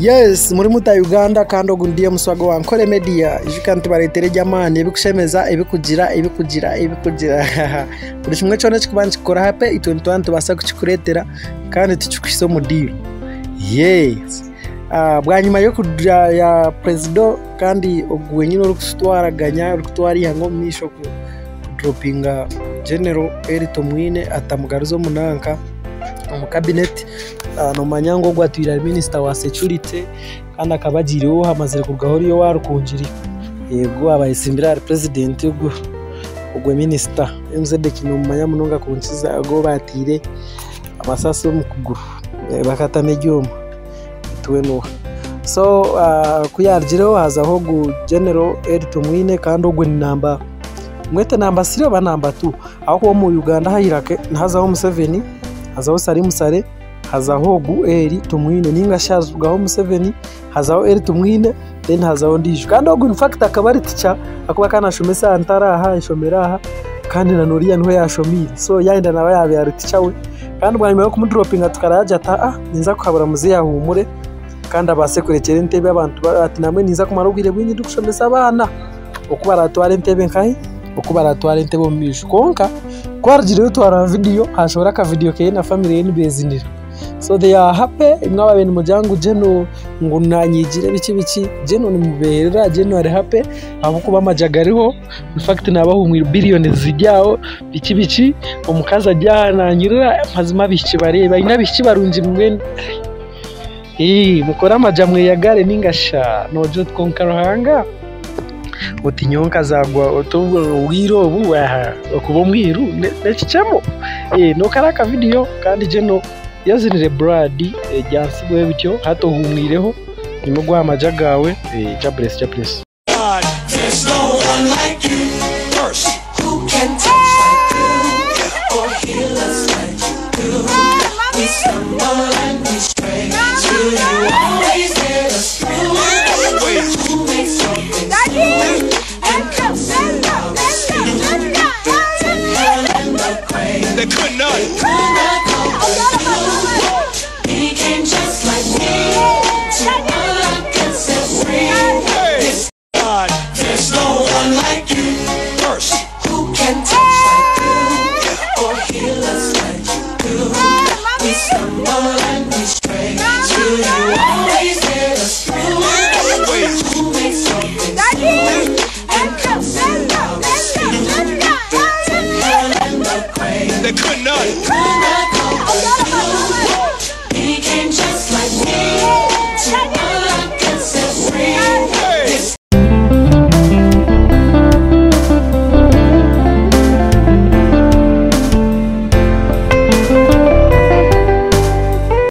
Yes, muri muta Uganda kandi ogundiye muswago wa nkore media ijukanti baretere jamani ebikushemeza ebikugira buri kimwe cyone kikubanje gukora hape ituntu basa kuchikuretera kandi tuchukise mu deal. Yes. Bwa nyuma yo kujya ya president kandi ogwe nyine urukutwaraganya urukutwari yango misho ku droppinga General Elly Tumwine atamugaruzo munanka mu cabinet no manyango gwatwira minister wa security kana kabagiriho hamazere kugahoriyo warukunjiri yego abayisimbira president ogwe minister MZD kino manya munonga kunsiza go batire abasaso mu kuguru bakatame gyoma tweno so kuyarjiro hazaho gu General Elly Tumwine kandi ogwe namba mwete namba sire ba namba tu aho mu Uganda hayirake hazaho Museveni hazaho Salim Sale hazaho gu Elly Tumwine ninga shazugaho Museveni hazaho Elly Tumwine then hazaho ndishu kandi ogwe in fact akabari ticha akuba kana shumesa antara aha ishomera aha kandi nanuriya nho yashomira so yaenda nawe yabyari ticha we kandi bwa nyuma yo kumudropinga tukaraje ata ninza kuhabura muziya humure kandi abasekurikira intebe abantu ati namwe niza kumara ubwire bwinyi dukushomesa abana okubaratwara intebe nkahi okubaratwara intebe misho konka kwarjire utwara video hashora ka video ke na family yeni bezinira so they are happy imwaba bene mujangu jeno ngunanyigire biki jeno ni mubera jeno are happy abo kuba majagariho in fact nabahumwira billion zijyao biki omukaza jana nyirira mazima biki bareba inabiki barunzi mwene mukora amajamwe ya gare ningasha nojo twonka ruhanga uti nyonka zagwa utuvuga ubwiro ubu aha kubo mwiru n'ekicamo no karaka video kandi jeno yazinire bradi jansi bwe bityo hato humwireho nimo gwa amajagawe cha bless